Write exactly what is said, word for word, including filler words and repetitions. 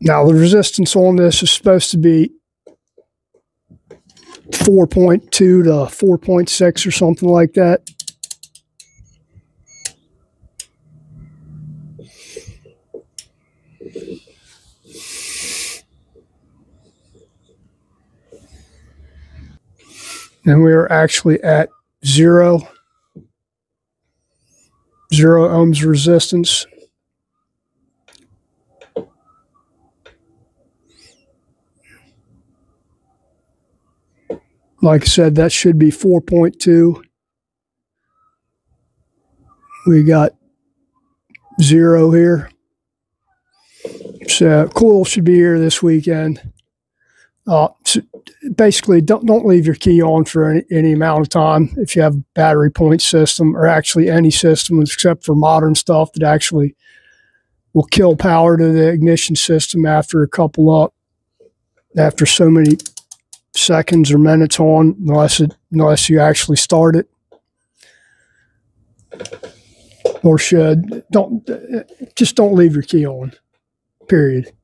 Now the resistance on this is supposed to be four point two to four point six or something like that. And we are actually at zero, zero ohms resistance. Like I said, that should be four point two. We got zero here. So coil should be here this weekend. Uh, so basically, don't, don't leave your key on for any, any amount of time if you have a battery point system, or actually any system except for modern stuff that actually will kill power to the ignition system after a couple up, after so many seconds or minutes on, unless it, unless you actually start it, or should. Don't, just don't leave your key on, period.